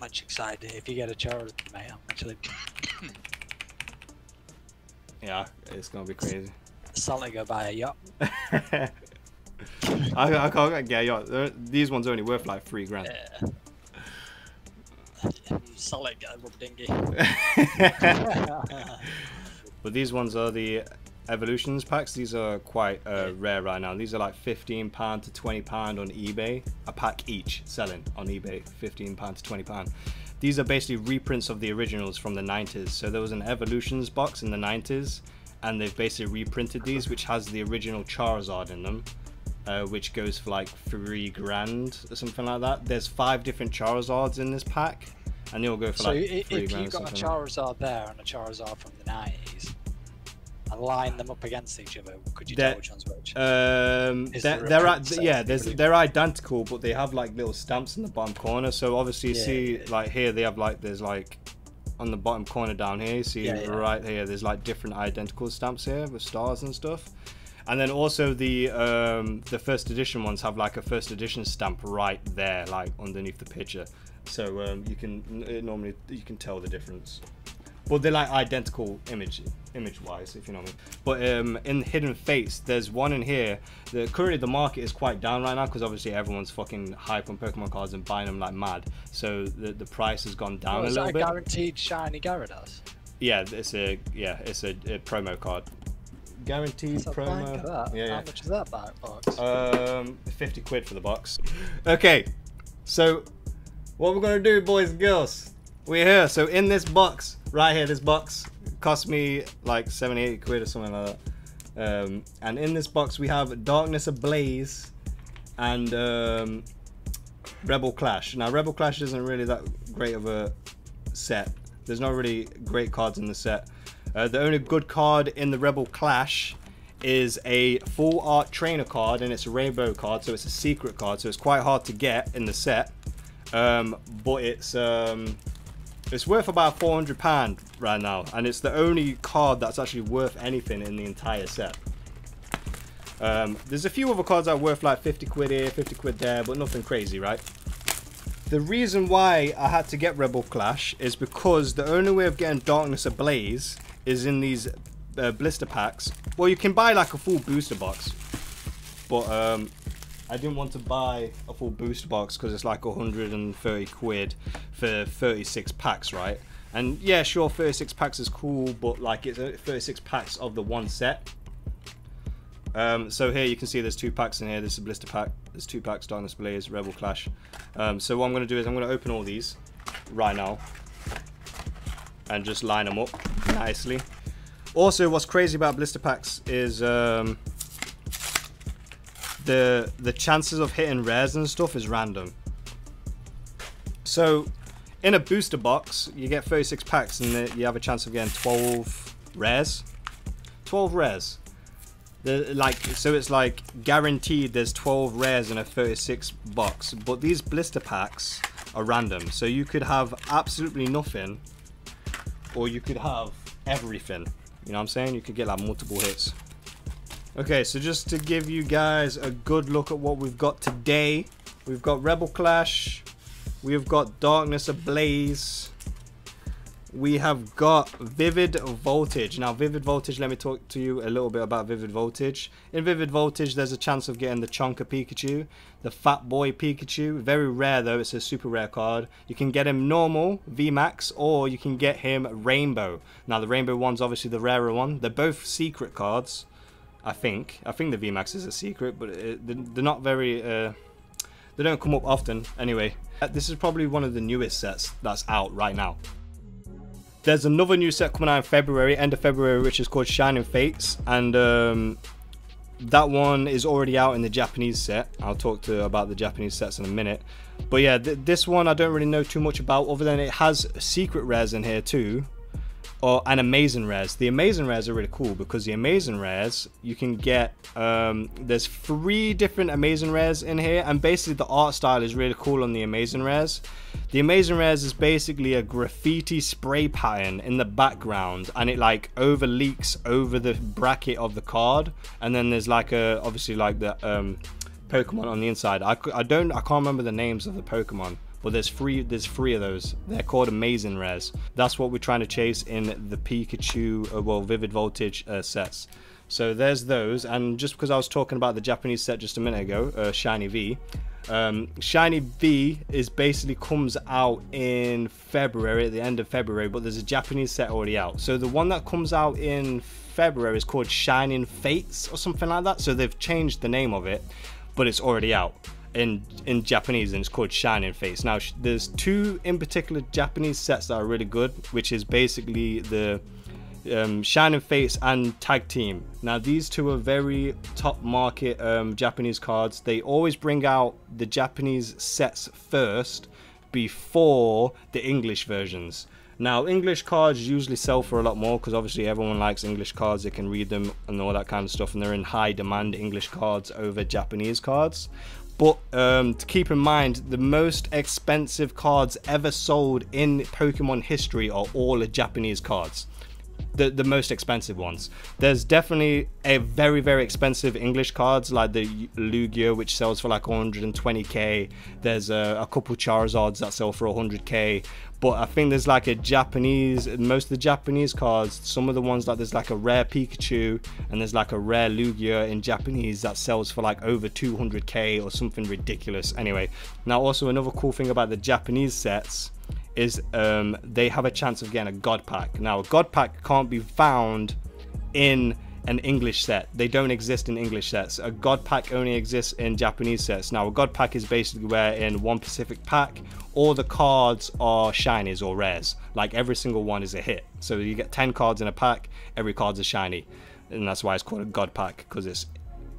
much excited if you get a Charizard, mate. I'm actually... yeah, it's gonna be crazy. Something go buy a yacht. I can't get a yacht. These ones are only worth like 3 grand. Yeah. Solid guy, Rob Dingy. But these ones are the Evolutions packs. These are quite rare right now. These are like £15 to £20 on eBay. A pack each selling on eBay, £15 to £20. These are basically reprints of the originals from the 90s. So there was an Evolutions box in the 90s, and they've basically reprinted these, which has the original Charizard in them. Which goes for like 3 grand or something like that. There's 5 different Charizards in this pack, and they'll go for like 3 grand. So if you got a Charizard like there and a Charizard from the 90s, and line them up against each other, could you tell which one's which? They're identical, but they have like little stamps in the bottom corner. So obviously, like here they have like on the bottom corner down here. You see right here, there's like different identical stamps here with stars and stuff. And then also the first edition ones have like a first edition stamp right there, like underneath the picture. So you can tell the difference. But they're like identical image-wise, if you know what I mean. But in Hidden Fates, there's one in here. Currently the market is quite down right now because obviously everyone's fucking hype on Pokemon cards and buying them like mad. So the price has gone down a little bit. Is that a guaranteed shiny Gyarados? Yeah, it's a promo card. Guaranteed promo. That. Yeah, How much is that box? 50 quid for the box. Okay, so what we're gonna do, boys and girls, we're here. So in this box right here, this box cost me like 70, 80 quid or something like that. And in this box we have Darkness Ablaze and Rebel Clash. Now Rebel Clash isn't really that great of a set. There's not really great cards in the set. The only good card in the Rebel Clash is a full art trainer card, and it's a rainbow card, so it's a secret card, so it's quite hard to get in the set. But it's worth about £400 right now, and it's the only card that's actually worth anything in the entire set. There's a few other cards that are worth like 50 quid here, 50 quid there, but nothing crazy, right? The reason why I had to get Rebel Clash is because the only way of getting Darkness Ablaze is in these blister packs. Well, you can buy like a full booster box, but I didn't want to buy a full booster box because it's like 130 quid for 36 packs, right? And yeah, sure, 36 packs is cool, but like it's 36 packs of the one set. So here you can see there's 2 packs in here. There's a blister pack, there's 2 packs, Darkness Ablaze, Rebel Clash. So what I'm going to do is I'm going to open all these right now and just line them up nicely. Also, what's crazy about blister packs is the chances of hitting rares and stuff is random. So in a booster box, you get 36 packs and you have a chance of getting 12 rares. 12 rares. So it's like guaranteed there's 12 rares in a 36 box, but these blister packs are random. So you could have absolutely nothing, or you could have everything. You know what I'm saying? You could get like multiple hits. Okay, so just to give you guys a good look at what we've got today, we've got Rebel Clash, we've got Darkness Ablaze, we have got Vivid Voltage. Now Vivid Voltage, let me talk to you a little bit about Vivid Voltage. In Vivid Voltage, there's a chance of getting the Chonka Pikachu, the Fat Boy Pikachu. Very rare though, it's a super rare card. You can get him normal, VMAX, or you can get him rainbow. Now the rainbow one's obviously the rarer one. They're both secret cards, I think. I think the VMAX is a secret, but they're not very... they don't come up often. Anyway, this is probably one of the newest sets that's out right now. There's another new set coming out in February, end of February, which is called Shining Fates, and that one is already out in the Japanese set. I'll talk to you about the Japanese sets in a minute. But yeah, this one I don't really know too much about, other than it has secret rares in here too, and amazing rares. The amazing rares are really cool because the amazing rares, you can get, there's 3 different amazing rares in here, and basically the art style is really cool on the amazing rares. The amazing rares is basically a graffiti spray pattern in the background, and it like overleaks over the bracket of the card, and then there's like a obviously like the Pokemon on the inside. I can't remember the names of the Pokemon, Well, there's three of those. They're called amazing rares. That's what we're trying to chase in the Pikachu, well, Vivid Voltage sets. So there's those, and just because I was talking about the Japanese set just a minute ago, Shiny V. Shiny V is basically comes out in February, at the end of February, but there's a Japanese set already out. So the one that comes out in February is called Shining Fates or something like that. So they've changed the name of it, but it's already out in Japanese, and it's called Shining Fates. Now there's two in particular Japanese sets that are really good, which is basically the Shining Fates and Tag Team. Now these two are very top market Japanese cards. They always bring out the Japanese sets first before the English versions. Now English cards usually sell for a lot more because obviously everyone likes English cards, they can read them and all that kind of stuff, and they're in high demand, English cards over Japanese cards. But to keep in mind, the most expensive cards ever sold in Pokemon history are all the Japanese cards. The most expensive ones. There's definitely a very, very expensive English cards like the Lugia, which sells for like 120k. There's a couple Charizards that sell for 100k. But I think there's like a Japanese, most of the Japanese cards, some of the ones like there's like a rare Pikachu and there's like a rare Lugia in Japanese that sells for like over 200k or something ridiculous. Anyway, now also another cool thing about the Japanese sets is they have a chance of getting a god pack. Now a god pack can't be found in an English set. They don't exist in English sets. A god pack only exists in Japanese sets. Now a god pack is basically where in one specific pack all the cards are shinies or rares. Like every single one is a hit. So you get 10 cards in a pack, every card's a shiny. And that's why it's called a god pack, because it's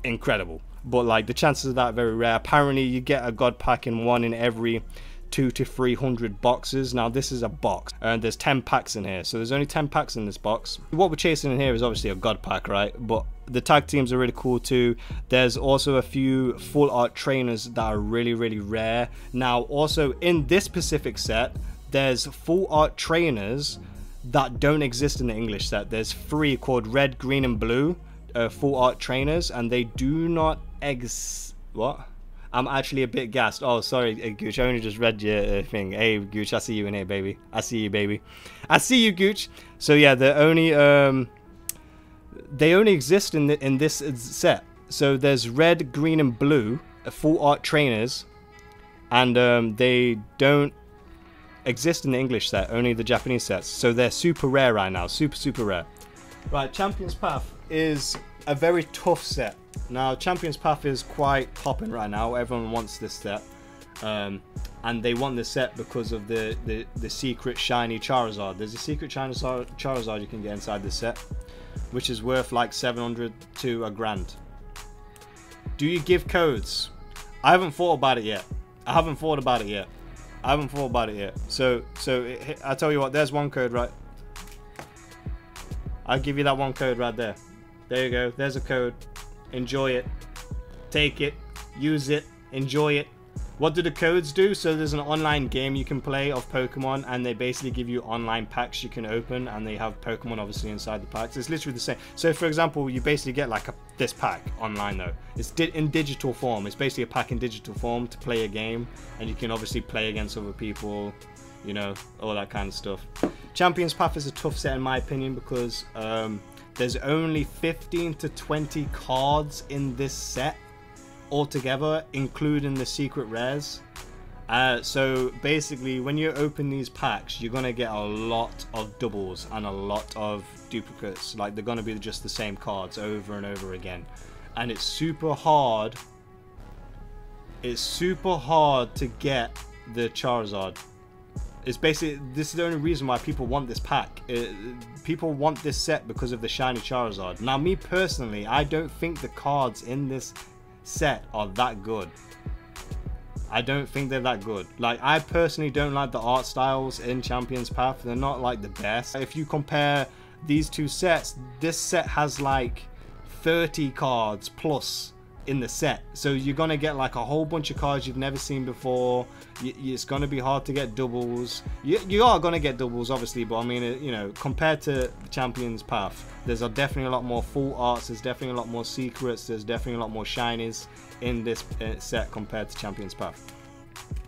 incredible. But like the chances of that are very rare. Apparently you get a god pack in one in every 200 to 300 boxes. Now this is a box and there's 10 packs in here, so there's only 10 packs in this box. What we're chasing in here is obviously a god pack, right? But the tag teams are really cool too. There's also a few full art trainers that are really, really rare. Now also in this specific set there's full art trainers that don't exist in the English set. There's three called red, green and blue full art trainers, and they do not what? I'm actually a bit gassed. Oh, sorry, Gooch. I only just read your thing. Hey, Gooch, I see you in here, baby. I see you, baby. I see you, Gooch. So yeah, they only exist in this set. So there's red, green, and blue, full art trainers, and they don't exist in the English set. Only the Japanese sets. So they're super rare right now. Super, super rare. Right, Champions Path is a very tough set. Now Champions Path is quite popping right now. Everyone wants this set, and they want this set because of the secret shiny Charizard. There's a secret shiny Charizard you can get inside this set, which is worth like 700 to a grand. Do you give codes? I haven't thought about it yet. So I tell you what, there's one code, right? I'll give you that one code right there. There you go. There's a code. Enjoy it. Take it. Use it. Enjoy it. What do the codes do? So there's an online game you can play of Pokemon, and they basically give you online packs you can open, and they have Pokemon obviously inside the packs. It's literally the same. So for example, you basically get like this pack online though. It's in digital form. It's basically a pack in digital form to play a game, and you can obviously play against other people, you know, all that kind of stuff. Champions Path is a tough set in my opinion because there's only 15 to 20 cards in this set altogether, including the secret rares. So basically when you open these packs, you're going to get a lot of doubles and a lot of duplicates. Like they're going to be just the same cards over and over again. And it's super hard. It's super hard to get the Charizard. It's basically, this is the only reason why people want this pack. People want this set because of the shiny Charizard. Now me personally, I don't think the cards in this set are that good. I don't think they're that good. Like I personally don't like the art styles in Champions Path. They're not like the best. If you compare these two sets, this set has like 30 cards plus in the set, so you're gonna get like a whole bunch of cards you've never seen before. It's gonna be hard to get doubles. You are gonna get doubles obviously, but I mean, you know, compared to Champions Path, there's definitely a lot more full arts, there's definitely a lot more secrets, there's definitely a lot more shinies in this set compared to Champions Path.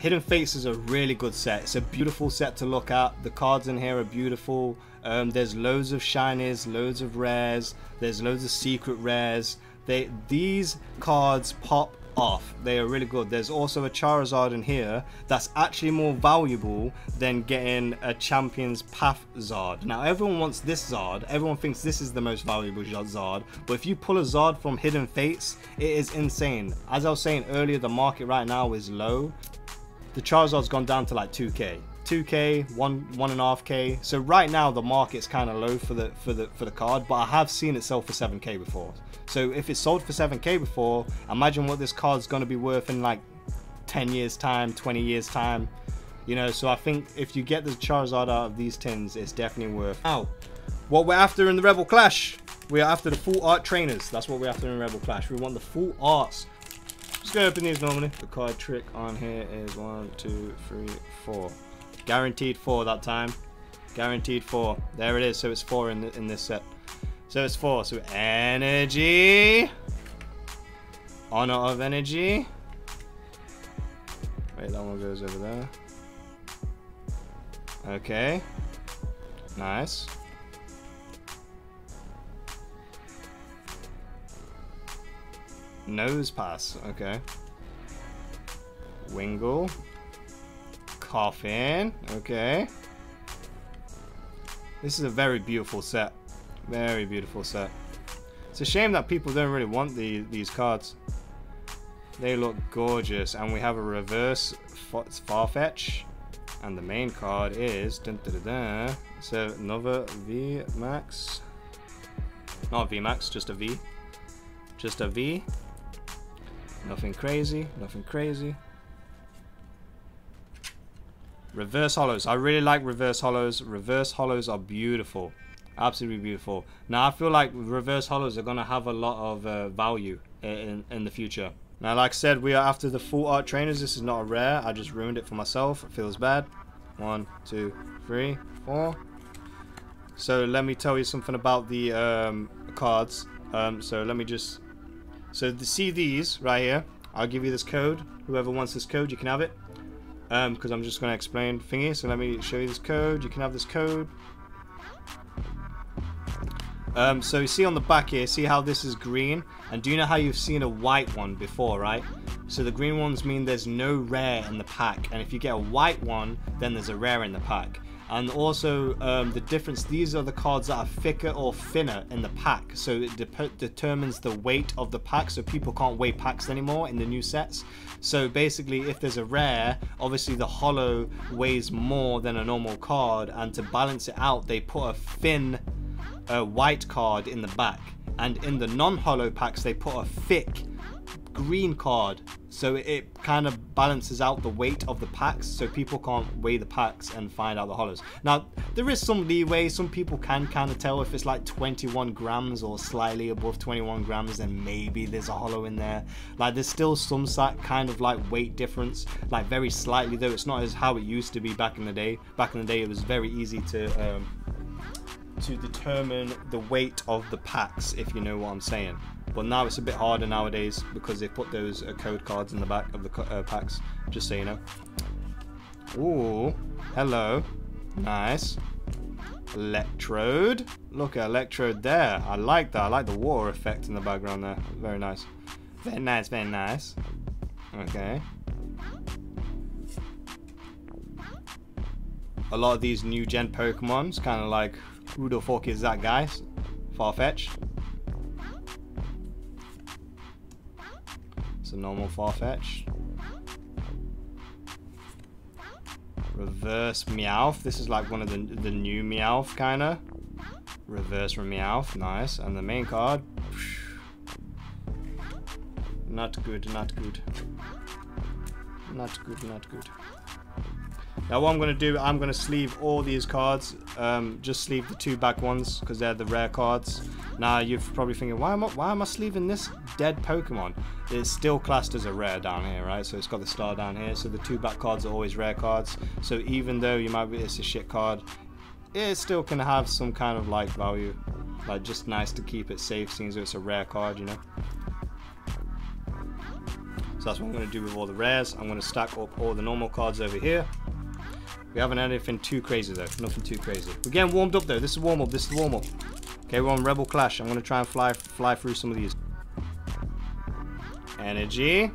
Hidden Fates is a really good set. It's a beautiful set to look at. The cards in here are beautiful. There's loads of shinies, loads of rares, there's loads of secret rares. These cards pop off. They are really good. There's also a Charizard in here that's actually more valuable than getting a Champions Path Zard. Now everyone wants this Zard, everyone thinks this is the most valuable Zard, but if you pull a Zard from Hidden Fates, it is insane. As I was saying earlier, the market right now is low. The Charizard's gone down to like 2k, 1.5k, so right now the market's kind of low for the card, but I have seen it sell for 7k before. So if it sold for 7k before, imagine what this card's going to be worth in like 10 years time, 20 years time, you know. So I think if you get the Charizard out of these tins, it's definitely worth. Now, what we're after in the Rebel Clash, we are after the full art trainers. That's what we're after in Rebel Clash. We want the full arts. Just gonna open these normally. The card trick on here is 1, 2, 3, 4. Guaranteed 4 that time. Guaranteed 4. There it is. So it's 4 in this set. So it's 4. So energy. Honor of energy. Wait, that one goes over there. Okay. Nice. Nose pass. Okay. Wingull. Coffin. Okay. This is a very beautiful set. Very beautiful set. It's a shame that people don't really want these cards. They look gorgeous. And we have a reverse Farfetch'd. And the main card is... Dun, dun, dun, dun. So another VMAX. Not VMAX, just a V. Just a V. Nothing crazy. Nothing crazy. Reverse hollows. I really like reverse hollows. Reverse hollows are beautiful, absolutely beautiful. Now I feel like reverse hollows are gonna have a lot of value in the future. Now, like I said, we are after the full art trainers. This is not a rare. I just ruined it for myself. It feels bad. 1, 2, 3, 4. So let me tell you something about the cards. To see these right here, I'll give you this code. Whoever wants this code, you can have it. Because I'm just going to explain thingy, so let me show you this code. You can have this code. So you see on the back here, see how this is green? And do you know how you've seen a white one before, right? So the green ones mean there's no rare in the pack, and if you get a white one, then there's a rare in the pack. And also the difference, these are the cards that are thicker or thinner in the pack, so it determines the weight of the pack. So people can't weigh packs anymore in the new sets. So basically, if there's a rare, obviously the holo weighs more than a normal card, and to balance it out, they put a thin white card in the back, and in the non-holo packs they put a thick green card, so it kind of balances out the weight of the packs, so people can't weigh the packs and find out the holos. Now there is some leeway. Some people can kind of tell if it's like 21 grams or slightly above 21 grams, then maybe there's a holo in there. Like there's still some kind of like weight difference, like very slightly, though it's not as how it used to be back in the day. Back in the day it was very easy to determine the weight of the packs, if you know what I'm saying. But now it's a bit harder nowadays because they put those code cards in the back of the packs, just so you know. Ooh, hello, nice. Electrode, look at Electrode there. I like that. I like the water effect in the background there. Very nice, very nice, very nice. Okay, a lot of these new gen Pokemon's kind of like, who the fuck is that guy? Farfetch'd. It's a normal Farfetch'd. Reverse Meowth. This is like one of the new Meowth kind of. Reverse Meowth. Nice. And the main card. Not good. Not good. Not good. Not good. Now what I'm going to do, I'm going to sleeve all these cards, just sleeve the two back ones because they're the rare cards. Now you're probably thinking, why am I sleeving this dead Pokemon? It's still classed as a rare down here, right? So it's got the star down here, so the two back cards are always rare cards. So even though you might be, it's a shit card, it still can have some kind of like value. Like just nice to keep it safe, seems it's a rare card, you know. So that's what I'm going to do with all the rares. I'm going to stack up all the normal cards over here. We haven't had anything too crazy though. Nothing too crazy. We're getting warmed up though. This is warm up. This is warm up. Okay, we're on Rebel Clash. I'm going to try and fly through some of these. Energy.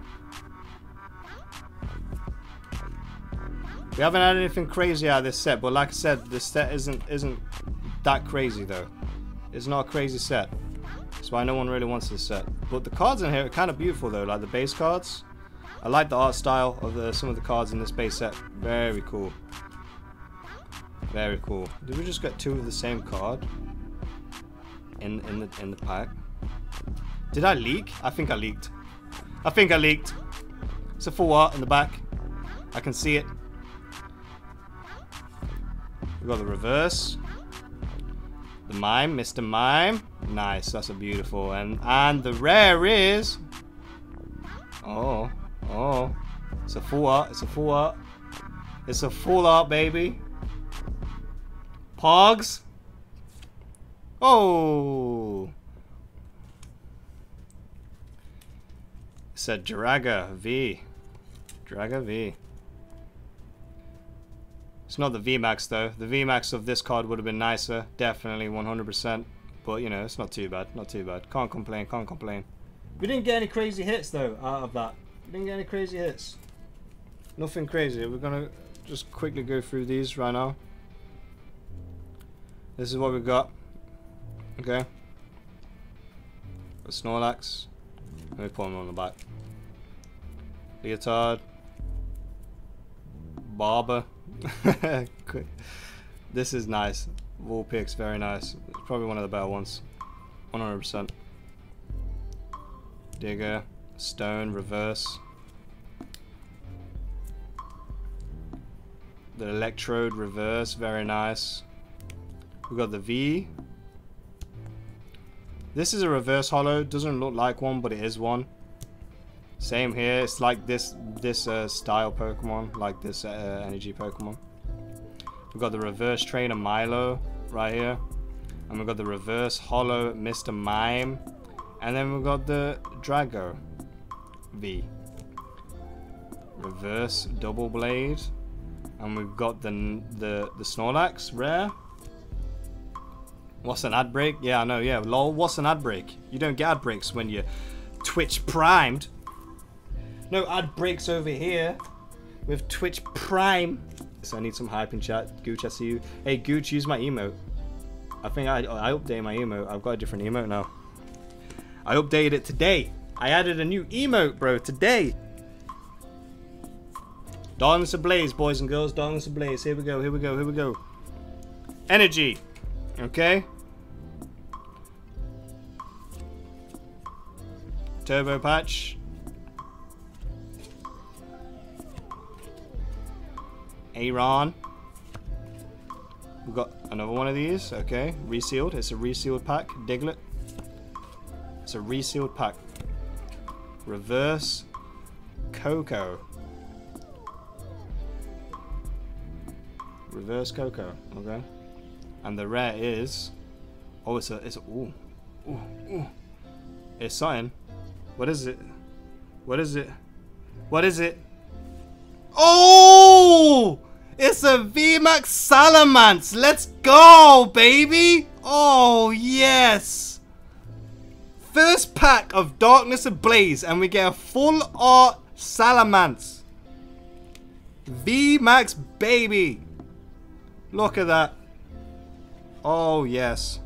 We haven't had anything crazy out of this set, but like I said, this set isn't that crazy though. It's not a crazy set. That's why no one really wants this set. But the cards in here are kind of beautiful though, like the base cards. I like the art style of some of the cards in this base set. Very cool. Very cool. Did we just get two of the same card in the pack? Did I leak? I think I leaked. I think I leaked. It's a full art in the back. I can see it. We've got the reverse. The Mime, Mr. Mime. Nice, that's a beautiful. And the rare is... Oh, oh. It's a full art, it's a full art. It's a full art, baby. Pogs. Oh! It's a Draga V. Draga V. It's not the VMAX though. The VMAX of this card would have been nicer. Definitely 100%. But you know, it's not too bad. Not too bad. Can't complain. Can't complain. We didn't get any crazy hits though out of that. We didn't get any crazy hits. Nothing crazy. We're gonna just quickly go through these right now. This is what we got. Okay. A Snorlax. Let me put him on the back. Leotard. Barber. This is nice. Warpix, very nice. It's probably one of the better ones. 100%. Digger. Stone. Reverse. The Electrode. Reverse. Very nice. We've got the V. This is a reverse holo. Doesn't look like one, but it is one. Same here. It's like this style Pokemon, like this energy Pokemon. We've got the reverse trainer Milo right here, and we've got the reverse holo Mr. Mime, and then we've got the Drago V. Reverse double blade, and we've got the Snorlax rare. What's an ad break? Yeah, I know. Yeah, lol. What's an ad break? You don't get ad breaks when you're Twitch primed. No ad breaks over here with Twitch Prime. So I need some hype in chat. Gooch, I see you. Hey, Gooch, use my emote. I think I updated my emote. I've got a different emote now. I updated it today. I added a new emote, bro, today. Darkness Ablaze, boys and girls. Darkness Ablaze. Here we go. Here we go. Here we go. Energy. Okay. Turbo patch. Aron. We've got another one of these. Okay. Resealed. It's a resealed pack. Diglett. It's a resealed pack. Reverse Coco. Reverse Coco. Okay. And the rare is, oh, it's a, ooh, ooh, ooh. It's something. What is it? What is it? What is it? Oh, it's a VMAX Salamence. Let's go, baby. Oh, yes. First pack of Darkness Ablaze, and we get a full art Salamence. VMAX, baby. Look at that. Oh, yes.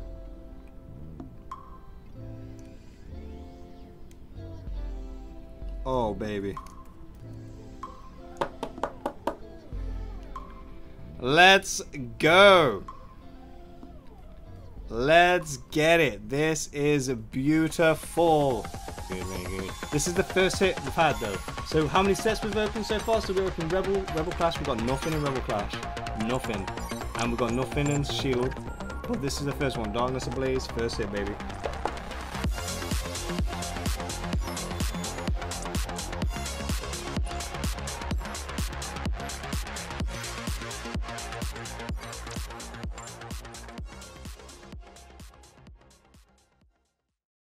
Oh, baby. Let's go. Let's get it. This is beautiful. Good, very good. This is the first hit we've had, though. So how many sets we've opened so far? So we opened Rebel Clash. We've got nothing in Rebel Clash. Nothing. And we've got nothing in Shield. But this is the first one. Darkness Ablaze, first hit, baby.